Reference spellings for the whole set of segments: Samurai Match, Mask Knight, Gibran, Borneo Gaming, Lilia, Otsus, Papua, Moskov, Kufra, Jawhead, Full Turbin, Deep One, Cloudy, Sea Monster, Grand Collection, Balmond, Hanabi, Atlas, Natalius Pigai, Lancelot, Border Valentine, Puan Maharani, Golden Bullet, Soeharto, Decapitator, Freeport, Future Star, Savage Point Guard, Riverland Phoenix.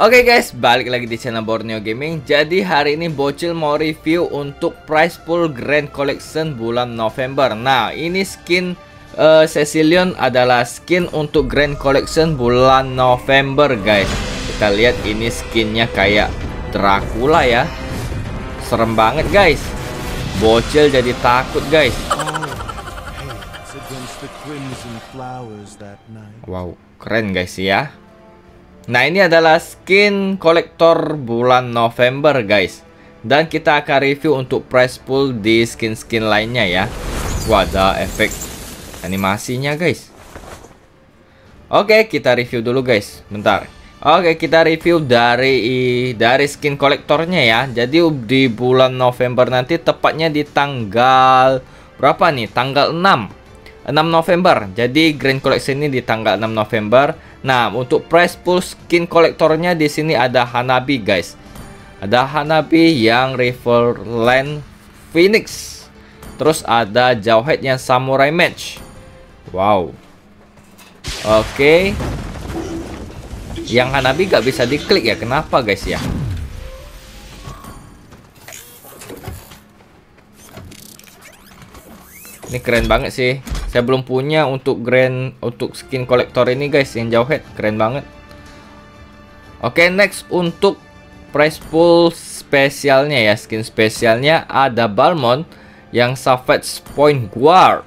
Oke guys, balik lagi di channel Borneo Gaming. Jadi hari ini Bocil mau review untuk prize pool Grand Collection bulan November. Nah, ini skin Cecilion adalah skin untuk Grand Collection bulan November guys. Kita lihat ini skinnya kayak Dracula ya. Serem banget guys. Bocil jadi takut guys. Wow, keren guys ya. Nah, ini adalah skin kolektor bulan November guys. Dan kita akan review untuk prize pool di skin-skin lainnya ya. Wah, ada efek animasinya guys. Oke, kita review dulu guys. Bentar. Oke, kita review dari skin kolektornya ya. Jadi di bulan November nanti, tepatnya di tanggal berapa nih? Tanggal 6 November. Jadi Grand Collection ini di tanggal 6 November. Nah, untuk prize pool skin kolektornya di sini ada Hanabi guys. Ada Hanabi yang Riverland Phoenix. Terus ada Jawhead yang Samurai Match. Wow. Oke. Yang Hanabi gak bisa diklik ya. Kenapa guys ya? Ini keren banget sih. Saya belum punya untuk skin kolektor ini guys, yang Jawhead keren banget. Oke, next untuk prize pool spesialnya ya. Skin spesialnya ada Balmond yang Savage Point Guard.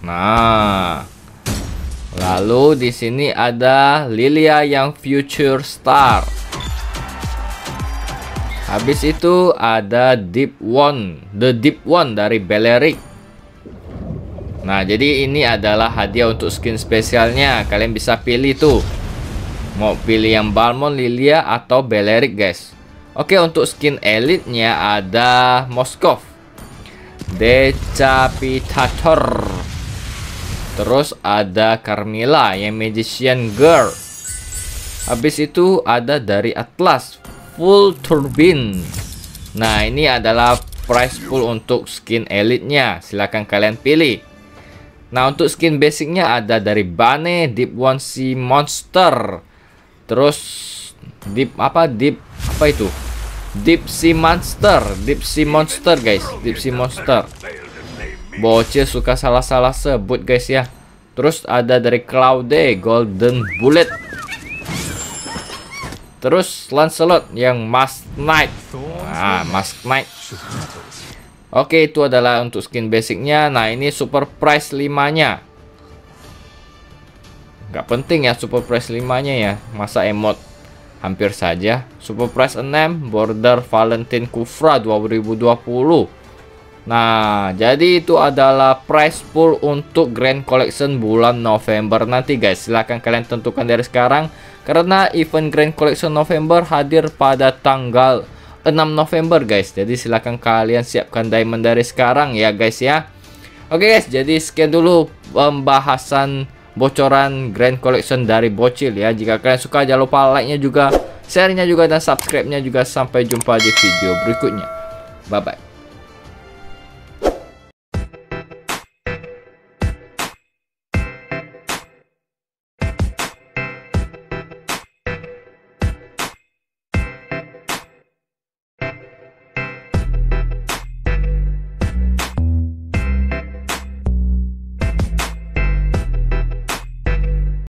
Nah, lalu di sini ada Lilia yang Future Star. Habis itu ada The Deep One dari Belerick. Nah, jadi ini adalah hadiah untuk skin spesialnya. Kalian bisa pilih tuh, mau pilih yang Balmond, Lilia, atau Belerick guys. Oke, untuk skin elitnya ada Moskov, Decapitator. Terus ada Carmilla yang Magician Girl. Habis itu ada dari Atlas, Full Turbin. Nah, ini adalah prize pool untuk skin elitnya. Silahkan kalian pilih. Nah, untuk skin basicnya ada dari Bane, Deep One, Sea Monster. Terus Deep Sea Monster guys, Deep Sea Monster. Bocil suka salah-salah sebut guys ya. Terus ada dari Cloudy, Golden Bullet. Terus Lancelot yang Mask Knight. Ah, Mask Knight. Oke, itu adalah untuk skin basicnya. Nah, ini super prize 5-nya. Nggak penting ya super prize 5-nya ya. Masa emot hampir saja. Super prize 6 Border Valentine Kufra 2020. Nah, jadi itu adalah prize pool untuk Grand Collection bulan November nanti guys. Silahkan kalian tentukan dari sekarang, karena event Grand Collection November hadir pada tanggal 6 November guys. Jadi silahkan kalian siapkan diamond dari sekarang ya guys ya. Oke guys, jadi sekian dulu pembahasan bocoran Grand Collection dari Bocil ya. Jika kalian suka, jangan lupa like-nya juga, share-nya juga, dan subscribe-nya juga. Sampai jumpa di video berikutnya. Bye-bye.